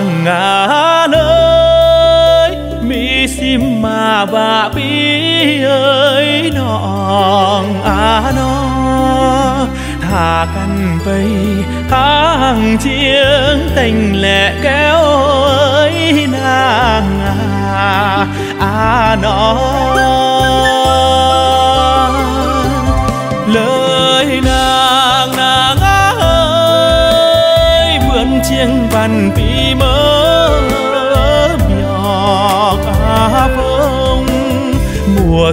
ngàn ơi, mi sim mà bà bi ơi nòng à nó thà căn bay hàng chiếng tình lệ kéo ơi nàng à nó lời nàng á ơi vườn chiêng bàn pi mơ nhỏ cá phông mùa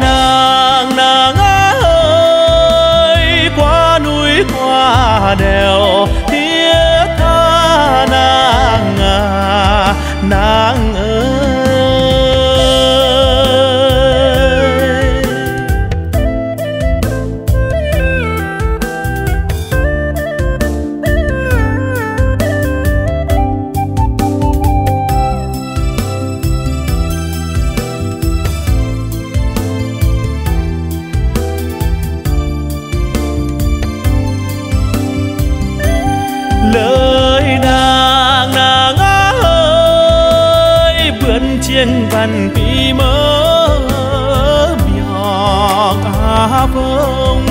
nàng ơi qua núi qua đèo thiết tha nàng à nàng ơi. Chiêng văn pi mơ nhỏ cá bông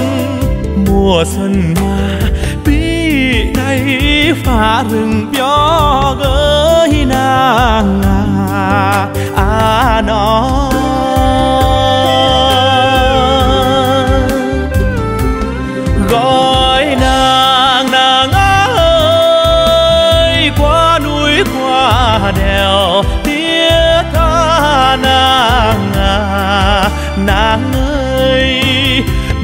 mùa xuân mà pi đây phá rừng gió gới nàng à nó gọi nàng ơi qua núi qua đèo nàng ơi.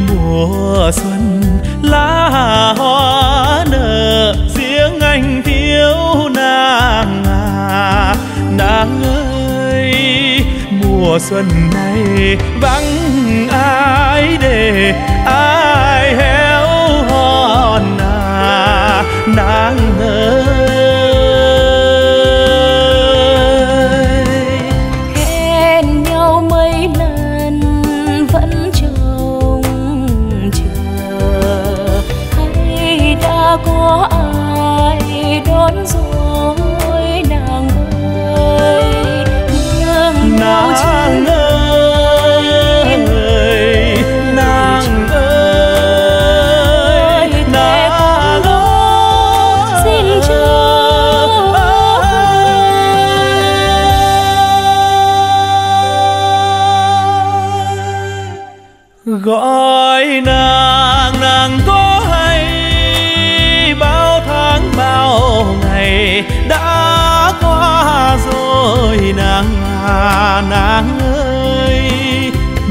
Mùa xuân lá hoa nở riêng anh thiếu nàng à nàng ơi. Mùa xuân này vắng ai để ai héo hòn à nàng ơi. Có ai đón rồi nàng ơi, nàng ơi, nàng ơi, nàng ơi, xin chờ gọi nàng có ngày đã qua rồi nàng à nàng ơi.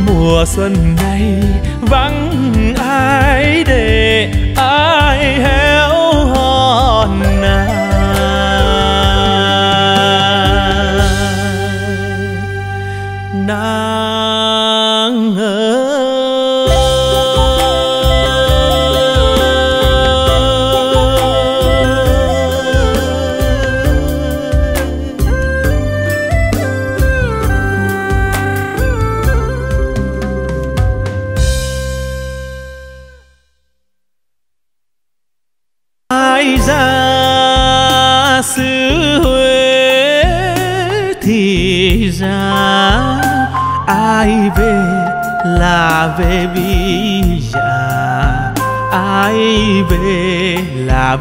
Mùa xuân này vắng ai để ai héo hòn nàng ơi. Ai về là về vì già, ai về là